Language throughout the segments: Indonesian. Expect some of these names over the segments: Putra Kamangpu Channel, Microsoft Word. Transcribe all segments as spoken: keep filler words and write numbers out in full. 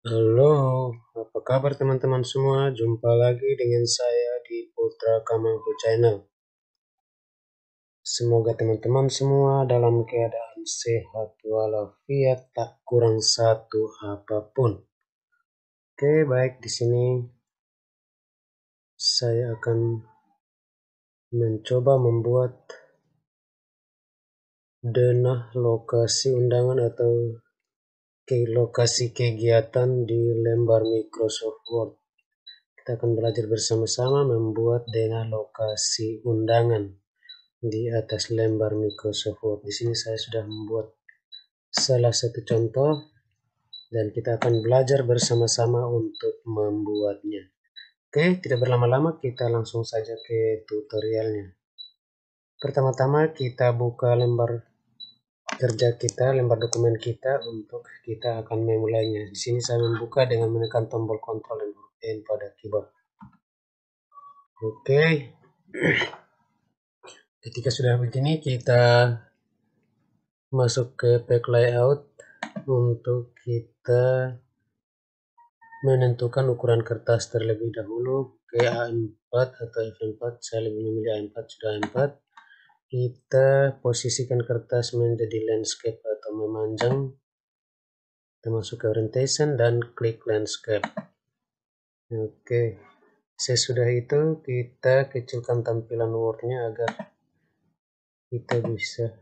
Halo, apa kabar teman-teman semua? Jumpa lagi dengan saya di Putra Kamangpu Channel. Semoga teman-teman semua dalam keadaan sehat walafiat, tak kurang satu apapun. Oke, baik, di sini saya akan mencoba membuat denah lokasi undangan atau lokasi kegiatan di lembar Microsoft Word. Kita akan belajar bersama-sama membuat denah lokasi undangan di atas lembar Microsoft Word. Di sini saya sudah membuat salah satu contoh dan kita akan belajar bersama-sama untuk membuatnya. Oke, tidak berlama-lama kita langsung saja ke tutorialnya. Pertama-tama kita buka lembar kerja kita, lembar dokumen kita, untuk kita akan memulainya. Di sini saya membuka dengan menekan tombol kontrol dan huruf N pada keyboard. Oke. Ketika sudah begini, kita masuk ke pack layout untuk kita menentukan ukuran kertas terlebih dahulu ke A empat atau F empat. Saya lebih memilih A empat, sudah A empat. Kita posisikan kertas menjadi landscape atau memanjang, kita masuk ke orientation dan klik landscape. Oke, sesudah itu kita kecilkan tampilan Wordnya agar kita bisa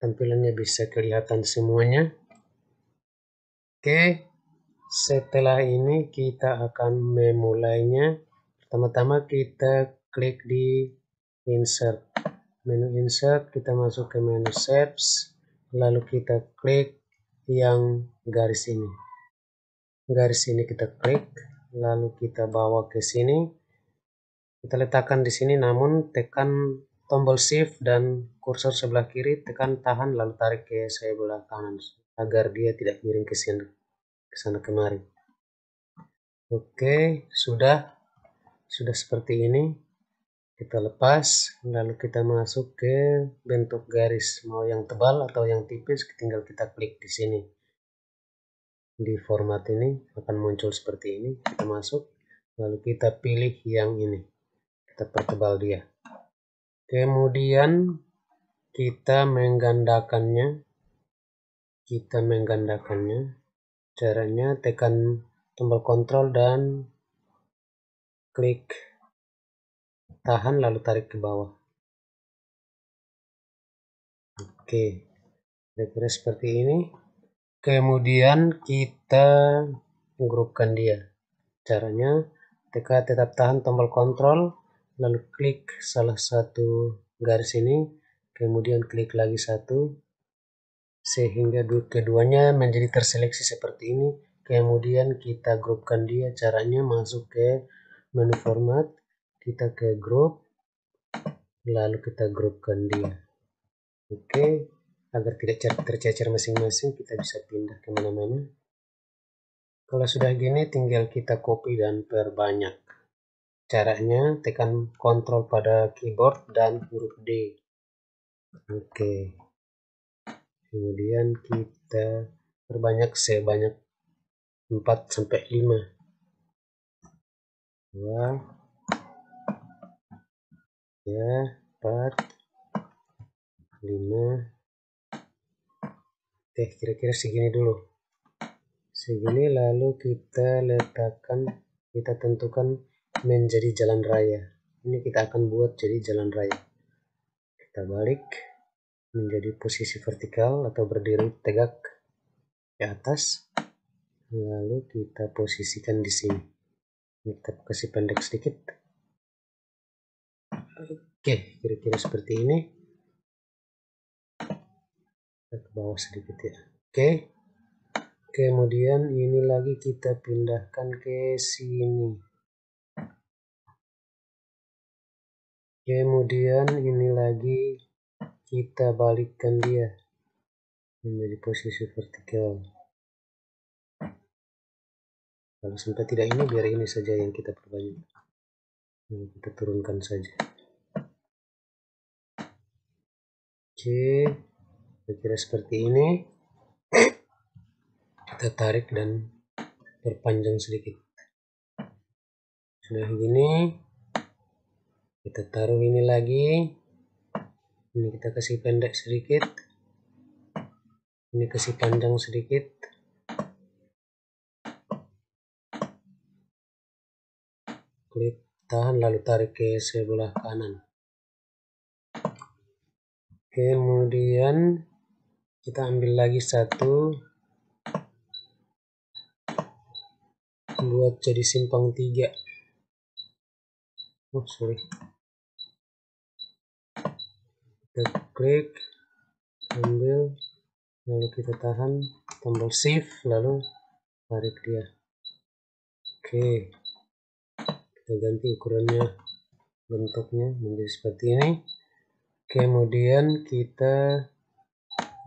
tampilannya bisa kelihatan semuanya. Oke, setelah ini kita akan memulainya. Pertama-tama kita klik di insert, menu insert, kita masuk ke menu shapes, lalu kita klik yang garis ini, garis ini kita klik, lalu kita bawa ke sini, kita letakkan di sini, namun tekan tombol shift dan kursor sebelah kiri, tekan tahan lalu tarik ke sebelah kanan agar dia tidak miring ke sini ke sana kemari. Oke, sudah sudah seperti ini. Kita lepas, lalu kita masuk ke bentuk garis, mau yang tebal atau yang tipis, tinggal kita klik di sini. Di format ini akan muncul seperti ini, kita masuk, lalu kita pilih yang ini, kita pertebal dia. Kemudian kita menggandakannya, kita menggandakannya, caranya tekan tombol kontrol dan klik tahan lalu tarik ke bawah. Oke, kira-kira seperti ini. Kemudian kita grupkan dia, caranya tekan tetap tahan tombol kontrol lalu klik salah satu garis ini, kemudian klik lagi satu sehingga keduanya menjadi terseleksi seperti ini. Kemudian kita grupkan dia, caranya masuk ke menu format, kita ke group, lalu kita grupkan dia. Oke, agar tidak tercecer masing-masing, kita bisa pindah kemana-mana. Kalau sudah gini tinggal kita copy dan perbanyak, caranya tekan kontrol pada keyboard dan huruf D. Oke, kemudian kita perbanyak sebanyak empat sampai lima ya, ya, empat, lima, eh kira-kira segini dulu, segini, lalu kita letakkan, kita tentukan menjadi jalan raya. Ini kita akan buat jadi jalan raya. Kita balik menjadi posisi vertikal atau berdiri tegak ke atas, lalu kita posisikan di sini. Kita kasih pendek sedikit. Oke, kira-kira seperti ini. Kita ke bawah sedikit ya. Oke, kemudian ini lagi kita pindahkan ke sini. Kemudian ini lagi kita balikkan dia menjadi posisi vertikal. Kalau sampai tidak ini, biar ini saja yang kita perbanyak. Nah, kita turunkan saja. Oke, kira-kira seperti ini. kita tarik dan perpanjang sedikit. Sudah begini, kita taruh ini lagi, ini kita kasih pendek sedikit, ini kasih panjang sedikit. Klik, tahan, lalu tarik ke sebelah kanan. Kemudian kita ambil lagi satu, buat jadi simpang tiga. Oh, sorry. Kita klik, ambil, lalu kita tahan, tombol shift, lalu tarik dia. Oke, kita ganti ukurannya, bentuknya menjadi seperti ini. Kemudian kita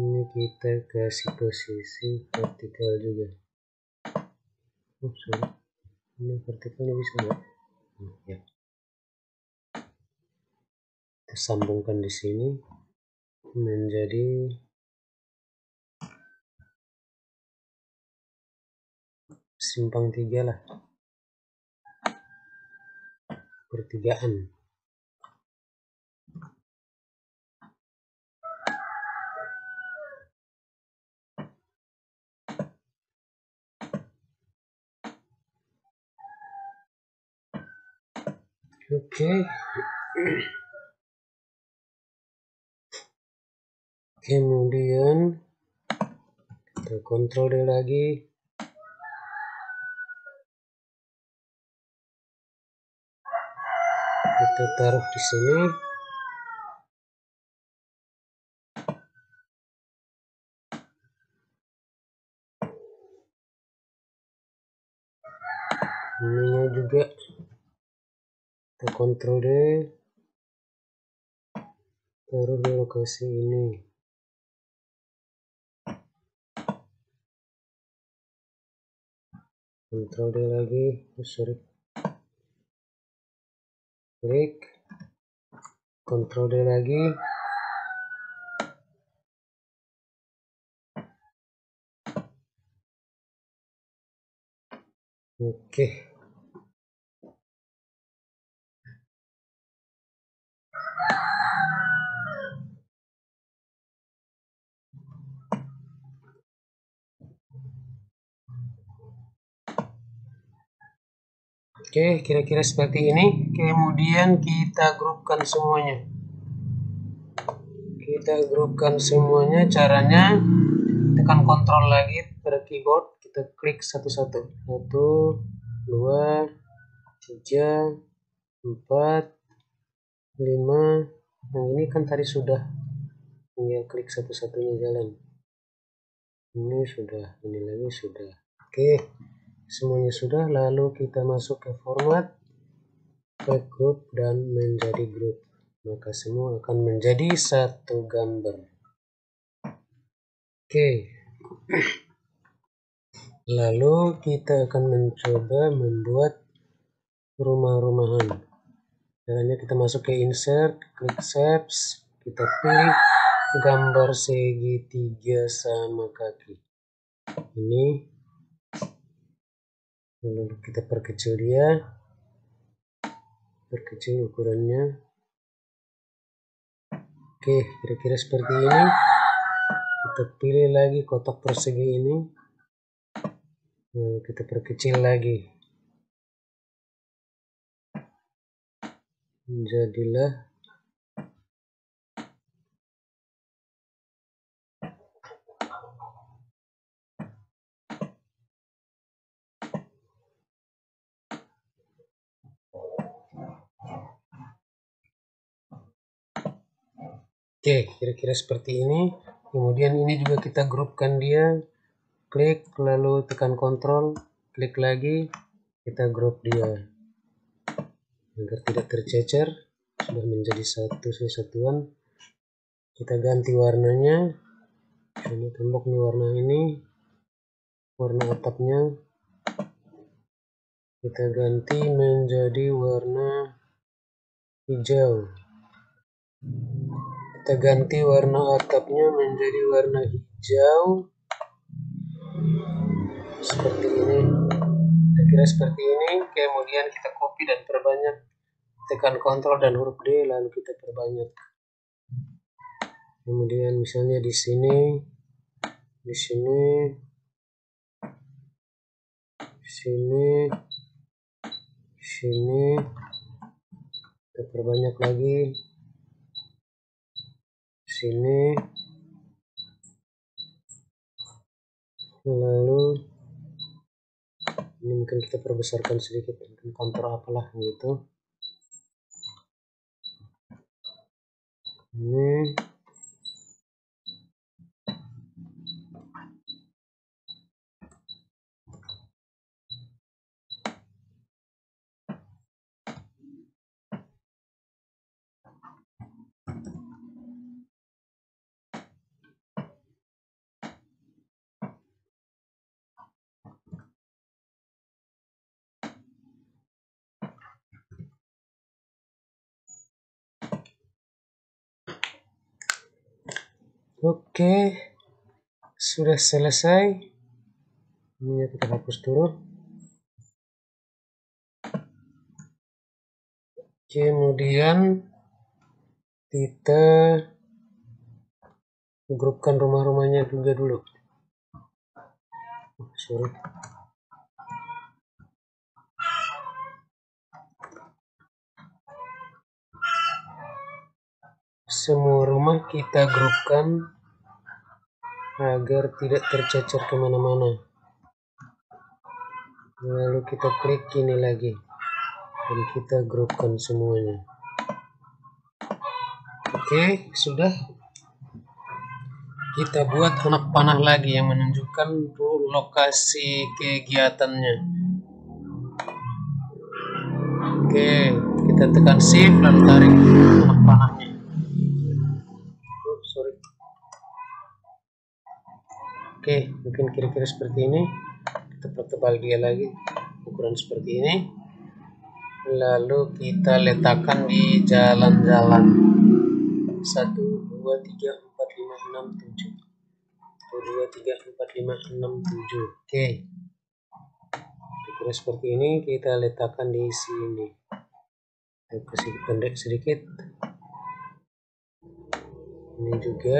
ini kita kasih posisi vertikal juga. Oh, sorry. Ini vertikalnya bisa nggak? Hmm, ya. Kita sambungkan di sini menjadi simpang tiga lah, pertigaan. Oke, okay. Kemudian kita kontrol D lagi, kita taruh di sini, ininya juga. Kita kontrol D, taruh di lokasi ini. Kontrol D lagi, oh, sorry. Klik, kontrol D lagi. Oke. Okay. Oke, kira-kira seperti ini. Kemudian kita grupkan semuanya. Kita grupkan semuanya. Caranya, tekan kontrol lagi pada keyboard. Kita klik satu-satu. Satu, dua, tiga, empat, lima. Nah, ini kan tadi sudah. Tinggal klik satu-satunya jalan. Ini sudah, ini lagi sudah. Oke. Semuanya sudah, lalu kita masuk ke format, ke grup, dan menjadi grup. Maka semua akan menjadi satu gambar. Oke, lalu kita akan mencoba membuat rumah-rumahan. Caranya kita masuk ke insert, klik shapes, kita pilih gambar segitiga sama kaki. Ini lalu kita perkecil dia, perkecil ukurannya. Oke, kira-kira seperti ini. Kita pilih lagi kotak persegi ini, lalu kita perkecil lagi. Jadilah oke, kira-kira seperti ini. Kemudian ini juga kita grupkan dia. Klik, lalu tekan kontrol. Klik lagi, kita grup dia. Agar tidak tercecer, sudah menjadi satu kesatuan. Kita ganti warnanya. Ini tembok nih warna ini. Warna atapnya. Kita ganti menjadi warna hijau. Kita ganti warna atapnya menjadi warna hijau. seperti ini, kira-kira seperti ini. Kemudian kita copy dan perbanyak, tekan kontrol dan huruf D lalu kita perbanyak. Kemudian misalnya di sini, di sini, di sini, di sini, kita perbanyak lagi, di sini, lalu ini mungkin kita perbesarkan sedikit, mungkin kontrol apalah gitu. Ini. Oke, sudah selesai. Ini kita hapus dulu. Kemudian kita grupkan rumah-rumahnya juga dulu. Oh, sorry. Semua rumah kita grupkan agar tidak tercecer kemana-mana. Lalu kita klik ini lagi dan kita grupkan semuanya. Oke, sudah. Kita buat kotak panah lagi yang menunjukkan lokasi kegiatannya. Oke, kita tekan shift lalu tarik kotak panahnya. Oke, mungkin kira-kira seperti ini. Kita pertebal dia lagi, ukuran seperti ini. Lalu kita letakkan di jalan-jalan. satu, dua, tiga, empat, lima, enam, tujuh. satu, dua, tiga, empat, lima, enam, tujuh. Oke. Kira-kira seperti ini kita letakkan di sini. Kita kasih pendek sedikit. Ini juga.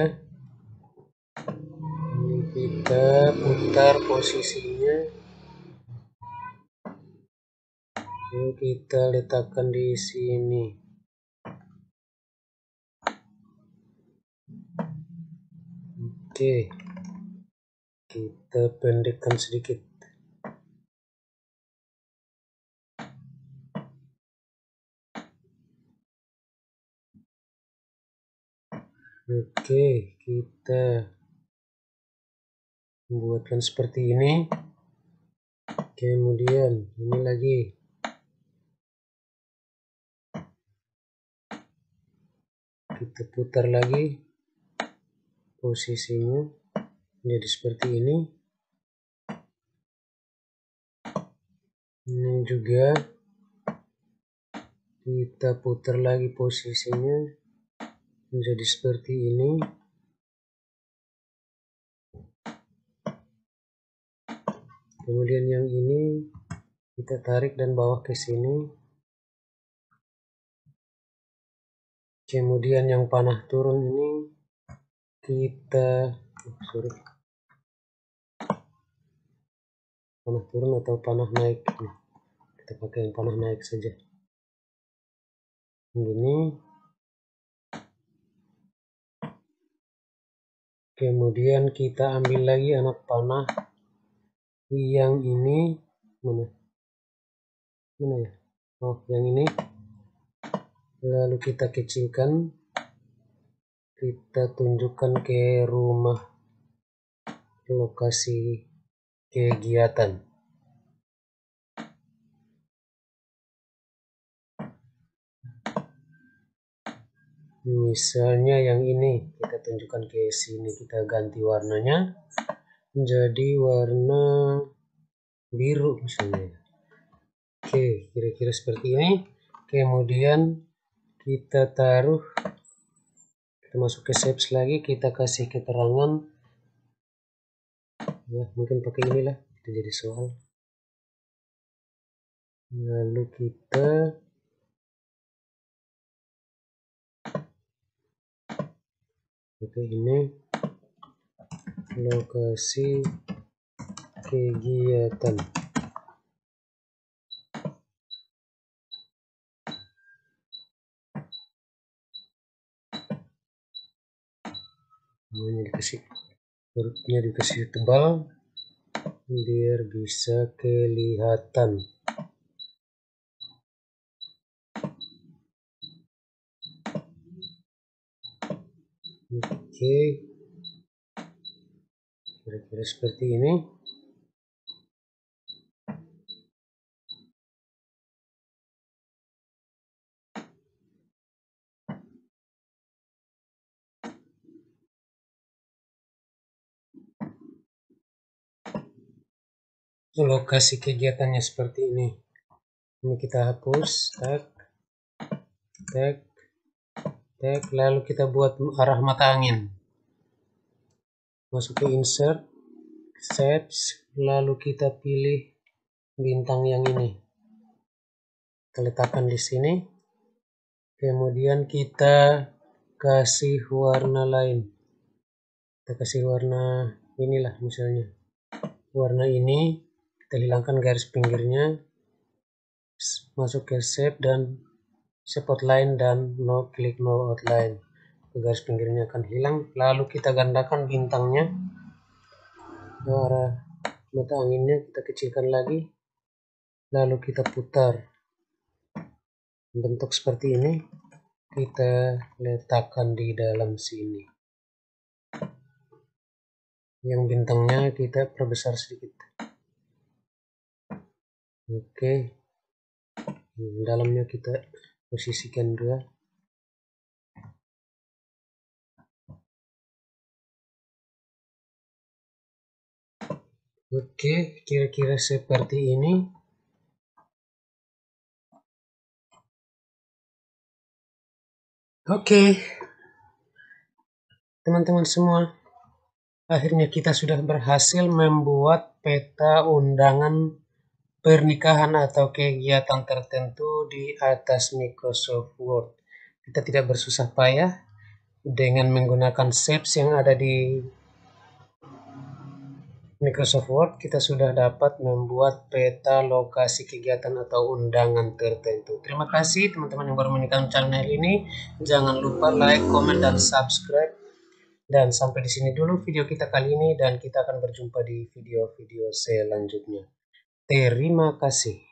Kita putar posisinya. Ini kita letakkan di sini. Oke, kita pendekkan sedikit. Oke, kita buatkan seperti ini. Kemudian ini lagi. Kita putar lagi posisinya jadi seperti ini. Ini juga kita putar lagi posisinya menjadi seperti ini. Kemudian yang ini kita tarik dan bawa ke sini. Kemudian yang panah turun ini kita oh, sorry. Panah turun atau panah naik. Kita pakai yang panah naik saja. Begini. Kemudian kita ambil lagi anak panah yang ini, mana mana ya, oh yang ini, lalu kita kecilkan, kita tunjukkan ke rumah lokasi kegiatan. Misalnya yang ini kita tunjukkan ke sini, kita ganti warnanya menjadi warna biru misalnya. Oke, kira-kira seperti ini. Kemudian kita taruh, kita masuk ke shapes lagi, kita kasih keterangan ya, mungkin pakai inilah itu jadi soal. Lalu kita oke, ini lokasi kegiatan. Ini dikasih hurufnya dikasih tebal biar bisa kelihatan. Oke, kira-kira seperti ini. Lokasi kegiatannya seperti ini. Ini kita hapus, tak, tak. Lalu kita buat arah mata angin. Masuk ke insert, shapes, lalu kita pilih bintang yang ini. Kita letakkan di sini. Kemudian kita kasih warna lain. Kita kasih warna inilah misalnya. Warna ini, kita hilangkan garis pinggirnya. Masuk ke shape dan shape outline dan no klik no outline, garis pinggirnya akan hilang. Lalu kita gandakan bintangnya, arah mata anginnya kita kecilkan lagi, lalu kita putar bentuk seperti ini, kita letakkan di dalam sini. Yang bintangnya kita perbesar sedikit. Oke, dalamnya kita posisikan dua. Oke, kira-kira seperti ini. Oke, teman-teman semua, akhirnya kita sudah berhasil membuat peta undangan pernikahan atau kegiatan tertentu di atas Microsoft Word. Kita tidak bersusah payah dengan menggunakan shapes yang ada di Microsoft Word. Kita sudah dapat membuat peta lokasi kegiatan atau undangan tertentu. Terima kasih teman-teman yang baru menemukan channel ini. Jangan lupa like, komen, dan subscribe. Dan sampai di sini dulu video kita kali ini, dan kita akan berjumpa di video-video selanjutnya. Terima kasih.